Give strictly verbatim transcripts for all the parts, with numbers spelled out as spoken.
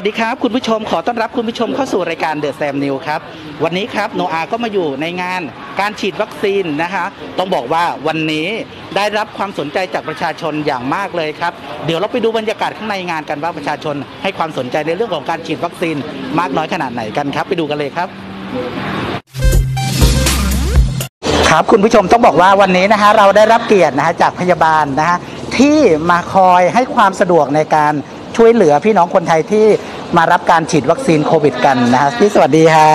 วัสดีครับคุณผู้ชมขอต้อนรับคุณผู้ชมเข้าสู่รายการเดอะแซมนิวครับวันนี้ครับโนอาก็มาอยู่ในงานการฉีดวัคซีนนะคะต้องบอกว่าวันนี้ได้รับความสนใจจากประชาชนอย่างมากเลยครับเดี๋ยวเราไปดูบรรยากาศข้างในงานกันว่าประชาชนให้ความสนใจในเรื่องของการฉีดวัคซีนมากน้อยขนาดไหนกันครับไปดูกันเลยครับครับคุณผู้ชมต้องบอกว่าวันนี้นะคะเราได้รับเกียรตินะคะจากพยาบาลนะคะที่มาคอยให้ความสะดวกในการช่วยเหลือพี่น้องคนไทยที่มารับการฉีดวัคซีนโควิดกันนะคะพี่สวัสดีค่ะ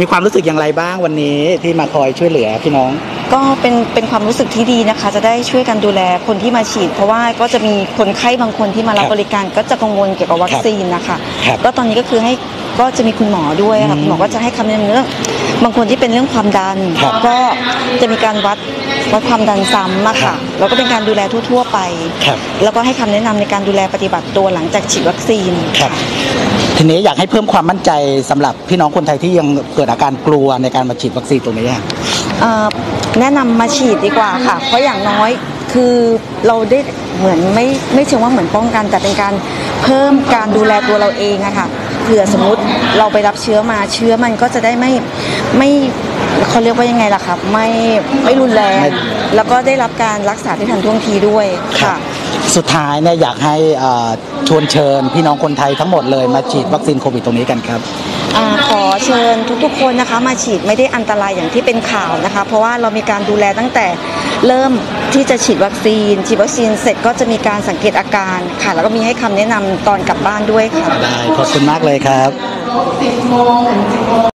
มีความรู้สึกอย่างไรบ้างวันนี้ที่มาคอยช่วยเหลือพี่น้องก็เป็นเป็นความรู้สึกที่ดีนะคะจะได้ช่วยกันดูแลคนที่มาฉีดเพราะว่าก็จะมีคนไข้บางคนที่มารับบริการก็จะกังวลเกี่ยวกับวัคซีนนะคะก็ตอนนี้ก็คือให้ก็จะมีคุณหมอด้วยค่ะคุณหมอก็จะให้คำแนะนำเรื่องบางคนที่เป็นเรื่องความดันก็จะมีการวัดวัดความดันซ้ำมาค่ะแล้วก็เป็นการดูแลทั่วๆไปแล้วก็ให้คำแนะนำในการดูแลปฏิบัติตัวหลังจากฉีดวัคซีนทีนี้อยากให้เพิ่มความมั่นใจสำหรับพี่น้องคนไทยที่ยังเกิดอาการกลัวในการมาฉีดวัคซีนตรงนี้แนะนำมาฉีดดีกว่าค่ะเพราะอย่างน้อยคือเราได้เหมือนไม่ไม่เชิงว่าเหมือนป้องกันแต่เป็นการเพิ่มการดูแลตัวเราเองอะค่ะเผื่อสมมุติเราไปรับเชื้อมาเชื้อมันก็จะได้ไม่ไม่เขาเรียกว่ายังไงล่ะครับไม่ไม่รุนแรงแล้วก็ได้รับการรักษาที่ทันท่วงทีด้วยค่ะสุดท้ายเนี่ยอยากให้ชวนเชิญพี่น้องคนไทยทั้งหมดเลยมาฉีดวัคซีนโควิดตรงนี้กันครับขอเชิญทุกๆคนนะคะมาฉีดไม่ได้อันตรายอย่างที่เป็นข่าวนะคะเพราะว่าเรามีการดูแลตั้งแต่เริ่มที่จะฉีดวัคซีนฉีดวัคซีนเสร็จก็จะมีการสังเกตอาการค่ะแล้วก็มีให้คำแนะนำตอนกลับบ้านด้วยค่ะได้ขอบคุณมากเลยครับ